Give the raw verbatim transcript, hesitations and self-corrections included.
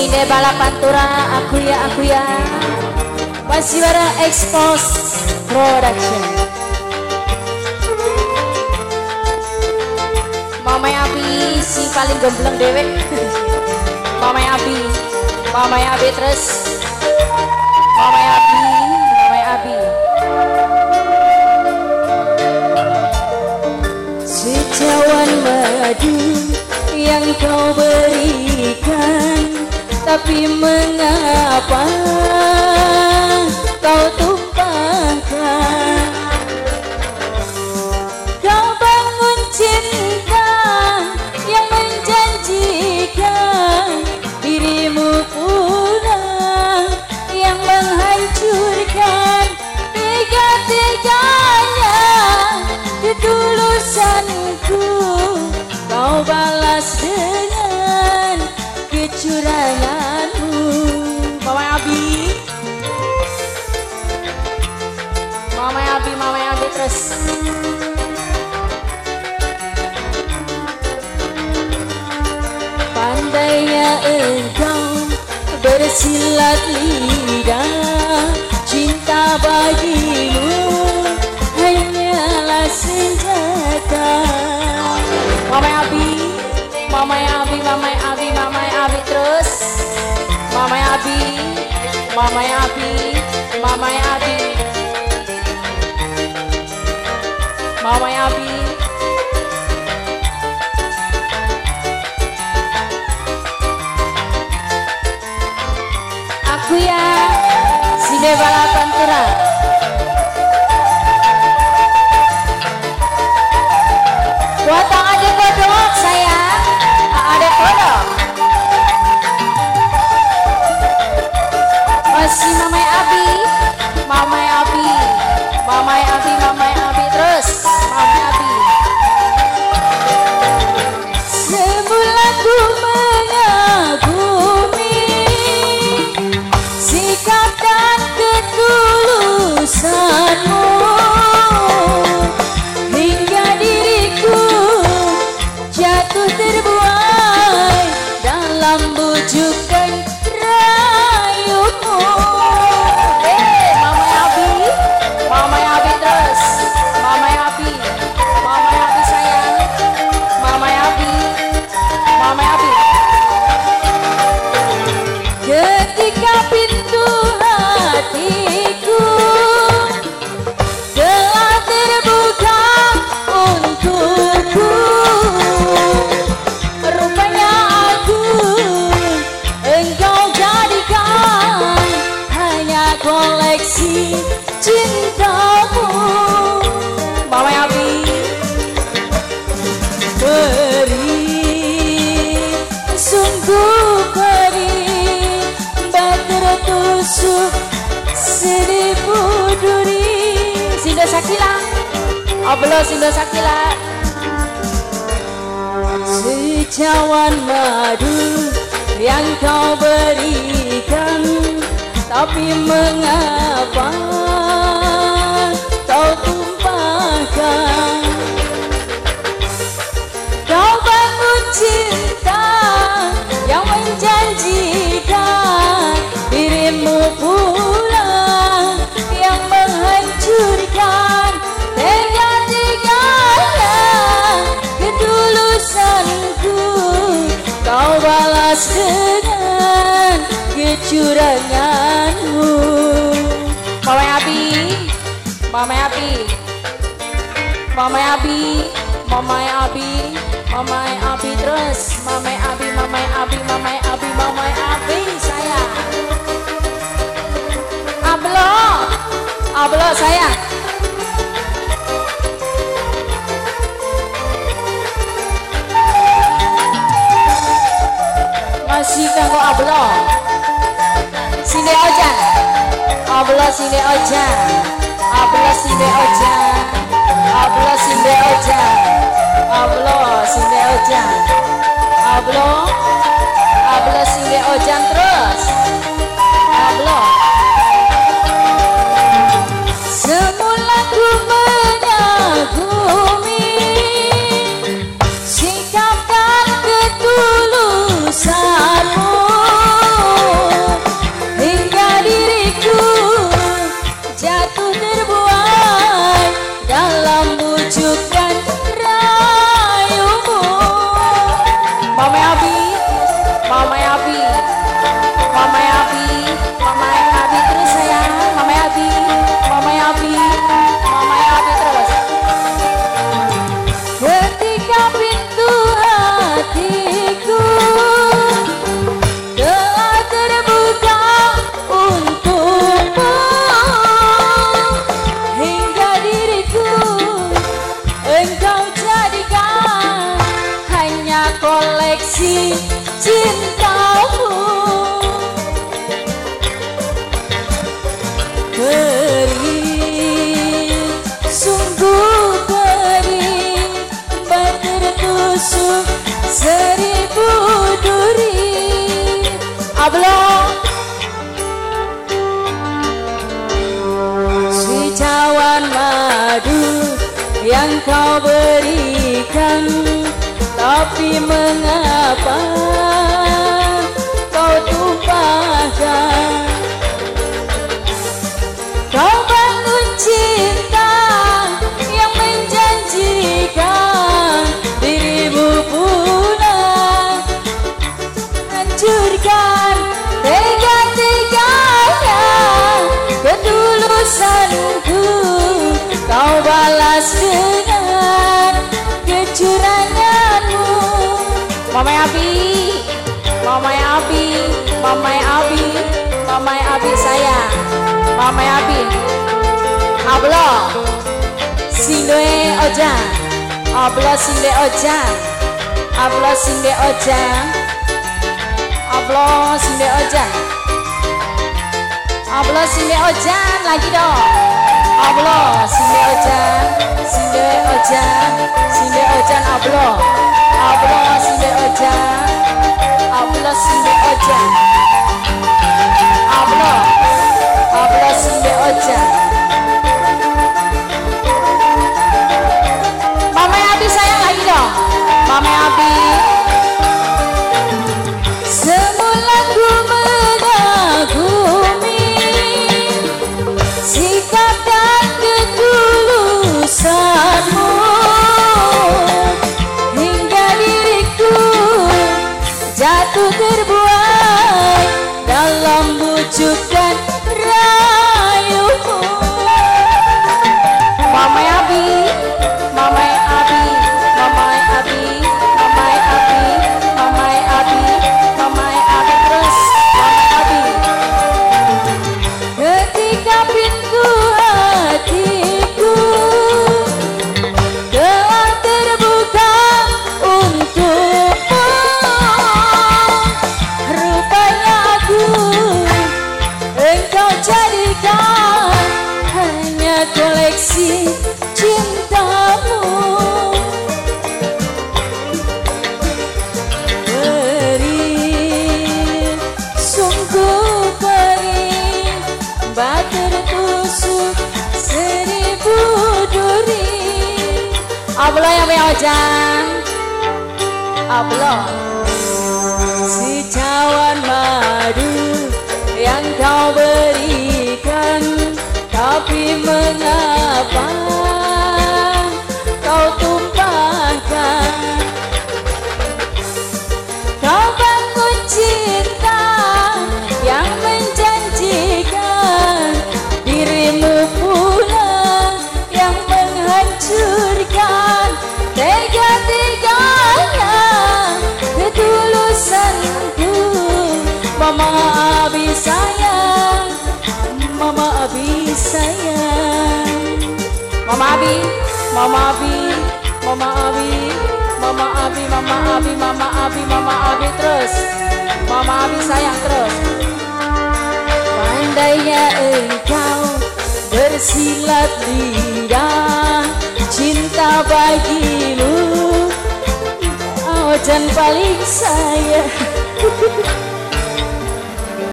ini balapan tura aku ya aku ya masih ada Expos Production. Mamai Abi si paling gembleng dewek. Mamai Abi, Mamai Abi terus, Mamai Abi, Mamai Abi. Secawan madu yang kau berikan, tapi mengapa kau tumpahkan? Kau bangun cinta yang menjanjikan, dirimu pula yang menghancurkan. Tiga-tiganya ketulusanku kau balas dengan kecuranganmu. Mama Abi, Mama Abi, Mama Abi terus. Pandainya engkau bersilat lidah, cinta bagimu hanyalah senjata. Mama Abi, Mama Abi, Mama Abi, Mama Abi terus. Mama Abi, Mama Abi, Mama Abi, Mama Abi. Aku ya sini balapan tura. Potong aja kodok sayang, ada kodok. Masih Mamai Abi, Mamai Abi, Mamai Abi, Mamai Abi terus, Mamai Abi. Semula ku mengagumi sikap dan ketulusanmu, hingga diriku jatuh terbuai dalam bujukan rayumu. Eh, Mamai Abi, Mamai Abi terus, Mamai Abi, Mamai Abi sayang, Mamai Abi, Mamai Abi. Ketika pintu hatiku telah terbuka untukku, rupanya aku engkau jadikan hanya koleksi cintamu. Mamai Abi, perih, sungguh perih, batera tusuk seribu duri. Sinda Sakila, oblo Sinda Sakila. Secawan madu yang kau berikan, tapi mengapa kau tumpahkan? Kau bangun cinta yang menjanjikan, dirimu pula yang menghancurkan. Tega-teganya ketulusanku kau balas dengan kecuranganmu. Mamai Abi, Mamai Abi, Mamai Abi, Mamai Abi, Mamai Abi terus, Mamai Abi, Mamai Abi, Mamai Abi, Mamai Abi sayang. Ablo, Ablo sayang. Masih kanggo Ablo. Sini ojan, Ablo sini ojan, Ablo sini ojan, Ablo sini ojan, Ablo sini ojan, Ablo, Ablo sini ojan terus, Ablo. Semula ku mengagumi sikap dan ketulusanmu, Secawan madu yang kau berikan, tapi mengapa kau tumpahkan? Kau bangun cinta yang menjanjikan, dirimu pula hancurkan. Tega-teganya ketulusanku kau balas dengan kecuranganmu. Mamai Abi, Mamai Abi, Mamai Abi, Mamai Abi saya, Mamai Abi. Ablo sinde oja, ablo sinde oja, ablo sinde oja, ablo sinde oja, ablo sinde oja lagi dong. Ablo sinde oja, sinde oja, sinde oja ablo, ablo sinde oja, ablo sinde oja, ablo, ablo sinde oja. Mamai Abi saya lagi dong, Mamai Abi. Semula ku mengagumi sikap dan ketulusanmu, hingga diriku jatuh terbuai dalam bujuk dan rayumu. Mamai Abi, Mamai Abi, Mamai Abi, Mamai Abi, Mamai Abi, Mamai Abi terus, Mamai Abi. Ketika pintu hatiku telah terbuka untukmu, rupanya aku engkau jadikan hanya koleksi cintamu. Perih, sungguh perih, bater tusuk seribu duri. Ablo ya meojan, ablo. Secawan madu yang kau berikan, tapi mengapa Mama Abi sayang, Mama Abi sayang, Mama Abi, Mama Abi, Mama Abi, Mama Abi, Mama Abi, Mama Abi, Mama Abi terus, Mama Abi sayang terus. Pandainya engkau bersilat lidah, cinta bagimu, oh dan paling sayang.